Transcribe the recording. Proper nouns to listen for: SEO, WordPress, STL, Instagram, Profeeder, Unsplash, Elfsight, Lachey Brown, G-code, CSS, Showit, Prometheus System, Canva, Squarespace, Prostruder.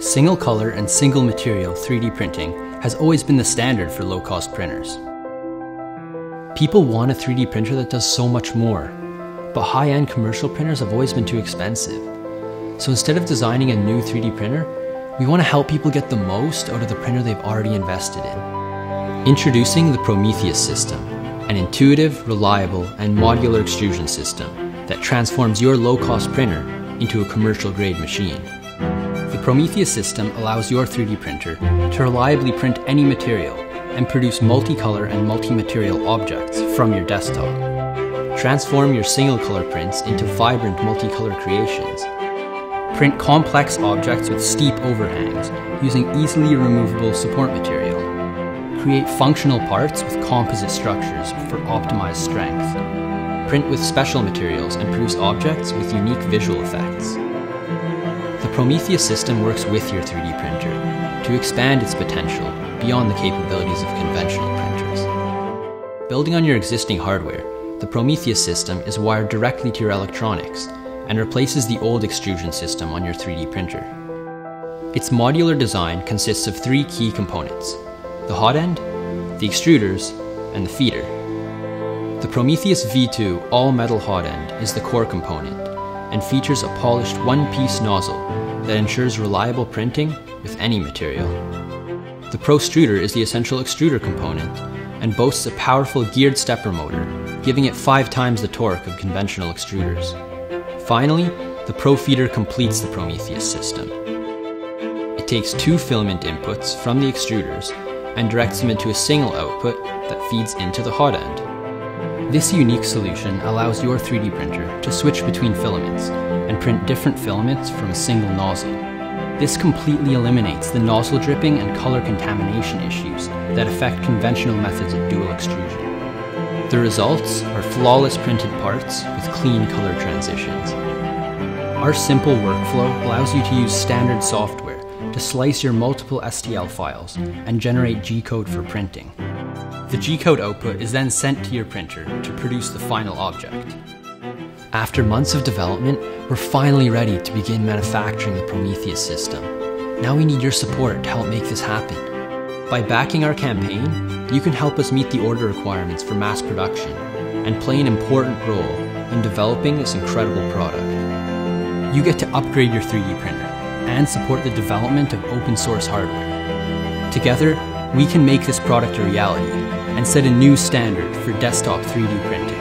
Single color and single material 3D printing has always been the standard for low-cost printers. People want a 3D printer that does so much more, but high-end commercial printers have always been too expensive. So instead of designing a new 3D printer, we want to help people get the most out of the printer they've already invested in. Introducing the Prometheus System, an intuitive, reliable, and modular extrusion system that transforms your low-cost printer into a commercial-grade machine. The Prometheus system allows your 3D printer to reliably print any material and produce multi-color and multi-material objects from your desktop. Transform your single-color prints into vibrant multi-color creations. Print complex objects with steep overhangs using easily removable support material. Create functional parts with composite structures for optimized strength. Print with special materials and produce objects with unique visual effects. The Prometheus system works with your 3D printer to expand its potential beyond the capabilities of conventional printers. Building on your existing hardware, the Prometheus system is wired directly to your electronics and replaces the old extrusion system on your 3D printer. Its modular design consists of three key components: the hot end, the extruders, and the feeder. The Prometheus V2 all-metal hot end is the core component and features a polished one-piece nozzle that ensures reliable printing with any material. The Prostruder is the essential extruder component and boasts a powerful geared stepper motor, giving it 5 times the torque of conventional extruders. Finally, the Profeeder completes the Prometheus system. It takes 2 filament inputs from the extruders and directs them into a single output that feeds into the hot end. This unique solution allows your 3D printer to switch between filaments and print different filaments from a single nozzle. This completely eliminates the nozzle dripping and color contamination issues that affect conventional methods of dual extrusion. The results are flawless printed parts with clean color transitions. Our simple workflow allows you to use standard software to slice your multiple STL files and generate G-code for printing. The G-code output is then sent to your printer to produce the final object. After months of development, we're finally ready to begin manufacturing the Prometheus system. Now we need your support to help make this happen. By backing our campaign, you can help us meet the order requirements for mass production and play an important role in developing this incredible product. You get to upgrade your 3D printer and support the development of open source hardware. Together, we can make this product a reality and set a new standard for desktop 3D printing.